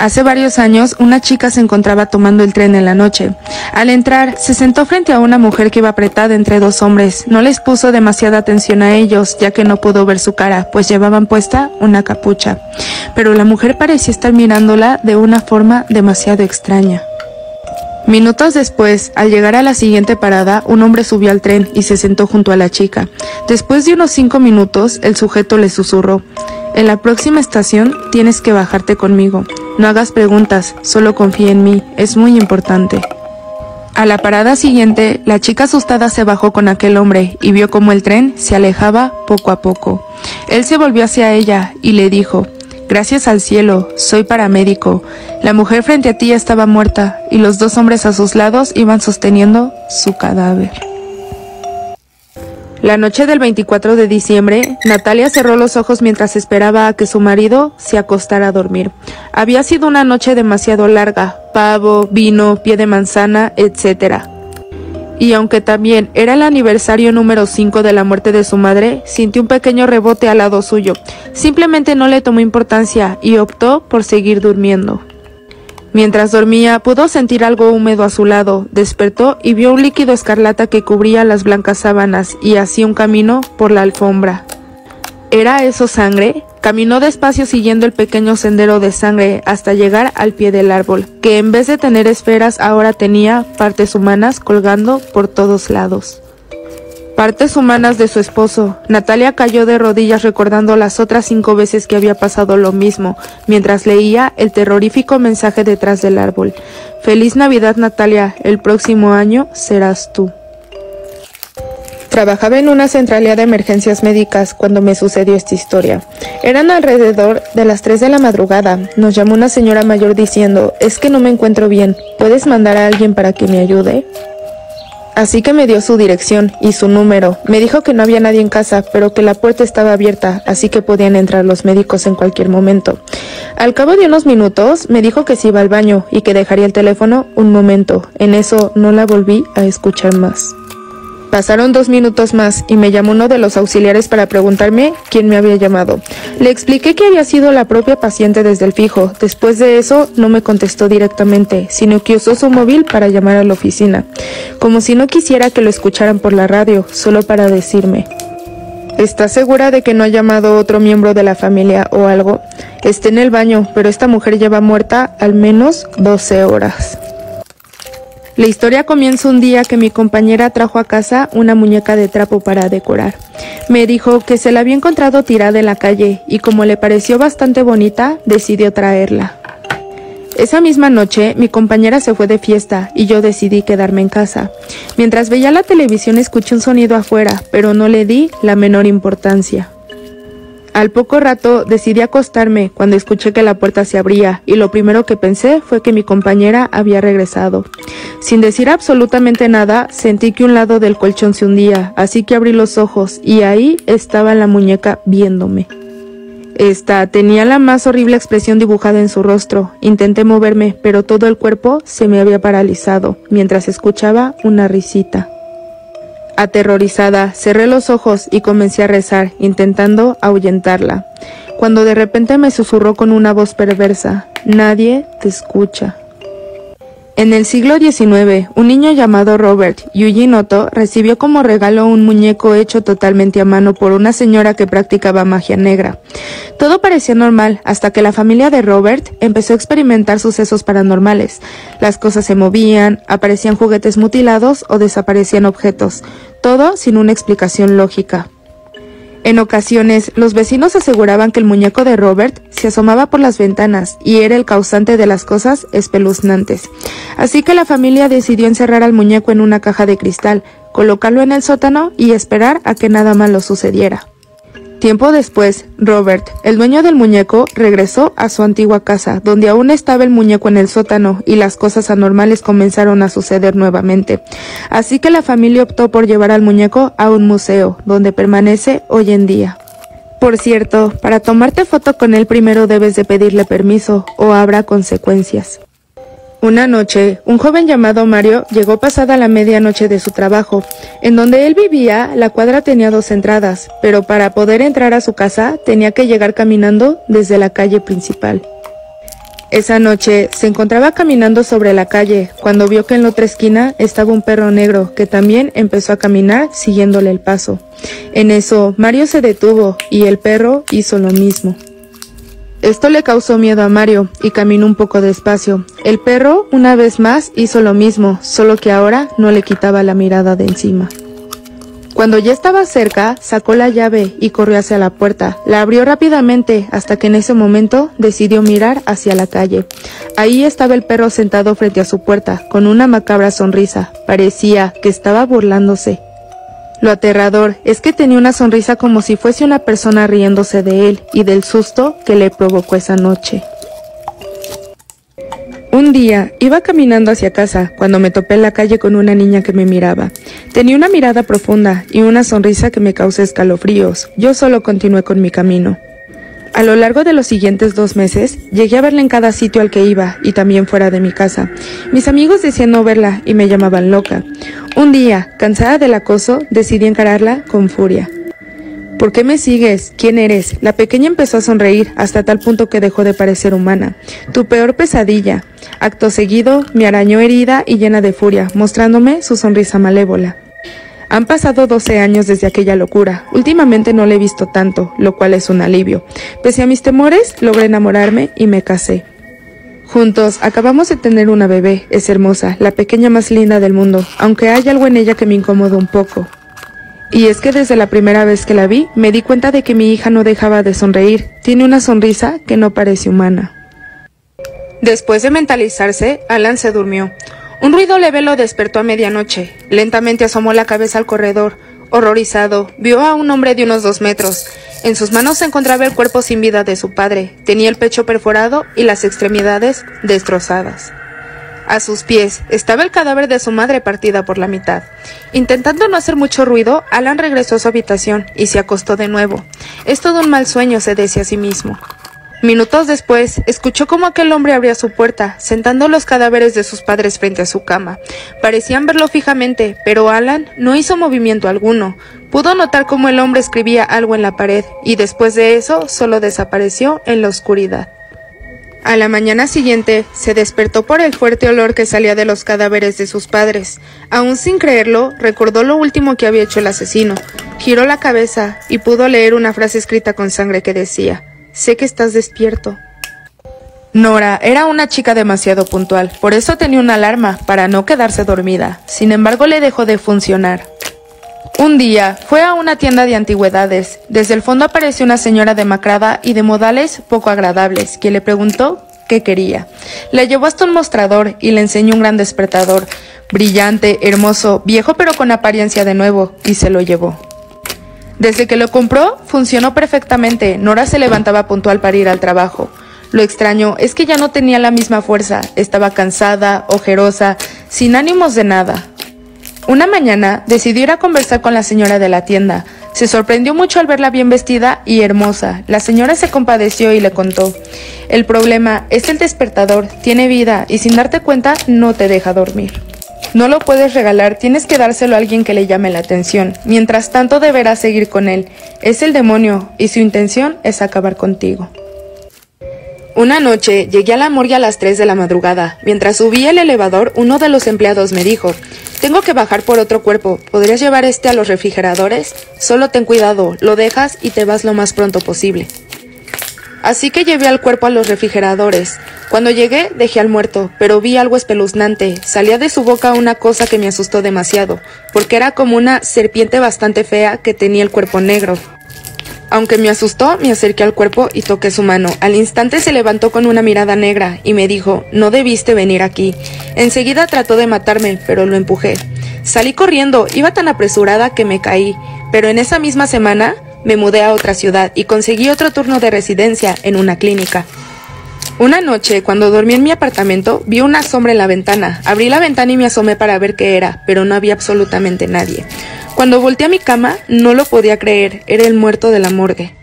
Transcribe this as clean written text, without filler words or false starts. hace varios años, una chica se encontraba tomando el tren en la noche. Al entrar, se sentó frente a una mujer que iba apretada entre dos hombres. No les puso demasiada atención a ellos, ya que no pudo ver su cara, pues llevaban puesta una capucha. Pero la mujer parecía estar mirándola de una forma demasiado extraña. Minutos después, al llegar a la siguiente parada, un hombre subió al tren y se sentó junto a la chica. Después de unos 5 minutos, el sujeto le susurró: "En la próxima estación tienes que bajarte conmigo. No hagas preguntas, solo confía en mí, es muy importante". A la parada siguiente, la chica asustada se bajó con aquel hombre y vio cómo el tren se alejaba poco a poco. Él se volvió hacia ella y le dijo: "Gracias al cielo, soy paramédico. La mujer frente a ti ya estaba muerta y los dos hombres a sus lados iban sosteniendo su cadáver". La noche del 24 de diciembre, Natalia cerró los ojos mientras esperaba a que su marido se acostara a dormir. Había sido una noche demasiado larga: pavo, vino, pie de manzana, etc. Y aunque también era el aniversario número 5 de la muerte de su madre, sintió un pequeño rebote al lado suyo. Simplemente no le tomó importancia y optó por seguir durmiendo. Mientras dormía, pudo sentir algo húmedo a su lado. Despertó y vio un líquido escarlata que cubría las blancas sábanas y hacía un camino por la alfombra. ¿Era eso sangre? Caminó despacio siguiendo el pequeño sendero de sangre hasta llegar al pie del árbol, que en vez de tener esferas ahora tenía partes humanas colgando por todos lados. Partes humanas de su esposo. Natalia cayó de rodillas recordando las otras 5 veces que había pasado lo mismo, mientras leía el terrorífico mensaje detrás del árbol: "Feliz Navidad, Natalia, el próximo año serás tú". Trabajaba en una centralía de emergencias médicas cuando me sucedió esta historia. Eran alrededor de las 3 de la madrugada. Nos llamó una señora mayor diciendo: "Es que no me encuentro bien, ¿puedes mandar a alguien para que me ayude?". Así que me dio su dirección y su número. Me dijo que no había nadie en casa, pero que la puerta estaba abierta, así que podían entrar los médicos en cualquier momento. Al cabo de unos minutos, me dijo que se iba al baño y que dejaría el teléfono un momento. En eso no la volví a escuchar más. Pasaron 2 minutos más y me llamó uno de los auxiliares para preguntarme quién me había llamado. Le expliqué que había sido la propia paciente desde el fijo. Después de eso no me contestó directamente, sino que usó su móvil para llamar a la oficina, como si no quisiera que lo escucharan por la radio, solo para decirme: "¿Estás segura de que no ha llamado otro miembro de la familia o algo? Está en el baño, pero esta mujer lleva muerta al menos 12 horas". La historia comienza un día que mi compañera trajo a casa una muñeca de trapo para decorar. Me dijo que se la había encontrado tirada en la calle y como le pareció bastante bonita, decidió traerla. Esa misma noche, mi compañera se fue de fiesta y yo decidí quedarme en casa. Mientras veía la televisión escuché un sonido afuera, pero no le di la menor importancia. Al poco rato decidí acostarme cuando escuché que la puerta se abría y lo primero que pensé fue que mi compañera había regresado. Sin decir absolutamente nada, sentí que un lado del colchón se hundía, así que abrí los ojos y ahí estaba la muñeca viéndome. Esta tenía la más horrible expresión dibujada en su rostro. Intenté moverme, pero todo el cuerpo se me había paralizado mientras escuchaba una risita. Aterrorizada, cerré los ojos y comencé a rezar, intentando ahuyentarla, cuando de repente me susurró con una voz perversa: "Nadie te escucha". En el siglo XIX, un niño llamado Robert Eugene Otto recibió como regalo un muñeco hecho totalmente a mano por una señora que practicaba magia negra. Todo parecía normal hasta que la familia de Robert empezó a experimentar sucesos paranormales. Las cosas se movían, aparecían juguetes mutilados o desaparecían objetos, todo sin una explicación lógica. En ocasiones, los vecinos aseguraban que el muñeco de Robert se asomaba por las ventanas y era el causante de las cosas espeluznantes. Así que la familia decidió encerrar al muñeco en una caja de cristal, colocarlo en el sótano y esperar a que nada malo sucediera. Tiempo después, Robert, el dueño del muñeco, regresó a su antigua casa, donde aún estaba el muñeco en el sótano y las cosas anormales comenzaron a suceder nuevamente. Así que la familia optó por llevar al muñeco a un museo, donde permanece hoy en día. Por cierto, para tomarte foto con él primero debes de pedirle permiso o habrá consecuencias. Una noche, un joven llamado Mario llegó pasada la medianoche de su trabajo. En donde él vivía, la cuadra tenía 2 entradas, pero para poder entrar a su casa tenía que llegar caminando desde la calle principal. Esa noche se encontraba caminando sobre la calle cuando vio que en la otra esquina estaba un perro negro que también empezó a caminar siguiéndole el paso. En eso, Mario se detuvo y el perro hizo lo mismo. Esto le causó miedo a Mario y caminó un poco despacio. El perro, una vez más, hizo lo mismo, solo que ahora no le quitaba la mirada de encima. Cuando ya estaba cerca, sacó la llave y corrió hacia la puerta. La abrió rápidamente hasta que en ese momento decidió mirar hacia la calle. Ahí estaba el perro sentado frente a su puerta, con una macabra sonrisa. Parecía que estaba burlándose. Lo aterrador es que tenía una sonrisa como si fuese una persona riéndose de él y del susto que le provocó esa noche. Un día iba caminando hacia casa cuando me topé en la calle con una niña que me miraba. Tenía una mirada profunda y una sonrisa que me causó escalofríos. Yo solo continué con mi camino. A lo largo de los siguientes 2 meses, llegué a verla en cada sitio al que iba y también fuera de mi casa. Mis amigos decían no verla y me llamaban loca. Un día, cansada del acoso, decidí encararla con furia. ¿Por qué me sigues? ¿Quién eres? La pequeña empezó a sonreír hasta tal punto que dejó de parecer humana. Tu peor pesadilla. Acto seguido, me arañó herida y llena de furia, mostrándome su sonrisa malévola. Han pasado 12 años desde aquella locura. Últimamente no le he visto tanto, lo cual es un alivio. Pese a mis temores, logré enamorarme y me casé. Juntos acabamos de tener una bebé. Es hermosa, la pequeña más linda del mundo, aunque hay algo en ella que me incomoda un poco. Y es que desde la primera vez que la vi, me di cuenta de que mi hija no dejaba de sonreír. Tiene una sonrisa que no parece humana. Después de mentalizarse, Alan se durmió. Un ruido leve lo despertó a medianoche. Lentamente asomó la cabeza al corredor. Horrorizado, vio a un hombre de unos 2 metros. En sus manos se encontraba el cuerpo sin vida de su padre. Tenía el pecho perforado y las extremidades destrozadas. A sus pies estaba el cadáver de su madre partida por la mitad. Intentando no hacer mucho ruido, Alan regresó a su habitación y se acostó de nuevo. Es todo un mal sueño, se decía a sí mismo. Minutos después, escuchó cómo aquel hombre abría su puerta, sentando los cadáveres de sus padres frente a su cama. Parecían verlo fijamente, pero Alan no hizo movimiento alguno. Pudo notar cómo el hombre escribía algo en la pared, y después de eso, solo desapareció en la oscuridad. A la mañana siguiente, se despertó por el fuerte olor que salía de los cadáveres de sus padres. Aún sin creerlo, recordó lo último que había hecho el asesino. Giró la cabeza y pudo leer una frase escrita con sangre que decía: sé que estás despierto. Nora era una chica demasiado puntual, por eso tenía una alarma para no quedarse dormida. Sin embargo, le dejó de funcionar. Un día fue a una tienda de antigüedades. Desde el fondo apareció una señora demacrada y de modales poco agradables, quien le preguntó qué quería. La llevó hasta un mostrador y le enseñó un gran despertador, brillante, hermoso, viejo pero con apariencia de nuevo, y se lo llevó. Desde que lo compró, funcionó perfectamente. Nora se levantaba puntual para ir al trabajo. Lo extraño es que ya no tenía la misma fuerza. Estaba cansada, ojerosa, sin ánimos de nada. Una mañana, decidió ir a conversar con la señora de la tienda. Se sorprendió mucho al verla bien vestida y hermosa. La señora se compadeció y le contó: el problema es el despertador. Tiene vida y sin darte cuenta no te deja dormir. No lo puedes regalar, tienes que dárselo a alguien que le llame la atención. Mientras tanto deberás seguir con él. Es el demonio y su intención es acabar contigo. Una noche llegué a la morgue a las 3 de la madrugada. Mientras subía el elevador, uno de los empleados me dijo: tengo que bajar por otro cuerpo, ¿podrías llevar este a los refrigeradores? Solo ten cuidado, lo dejas y te vas lo más pronto posible. Así que llevé al cuerpo a los refrigeradores. Cuando llegué, dejé al muerto, pero vi algo espeluznante. Salía de su boca una cosa que me asustó demasiado, porque era como una serpiente bastante fea que tenía el cuerpo negro. Aunque me asustó, me acerqué al cuerpo y toqué su mano. Al instante se levantó con una mirada negra y me dijo: no debiste venir aquí. Enseguida trató de matarme, pero lo empujé. Salí corriendo, iba tan apresurada que me caí, pero en esa misma semana me mudé a otra ciudad y conseguí otro turno de residencia en una clínica. Una noche, cuando dormí en mi apartamento, vi una sombra en la ventana. Abrí la ventana y me asomé para ver qué era, pero no había absolutamente nadie. Cuando volteé a mi cama, no lo podía creer, era el muerto de la morgue.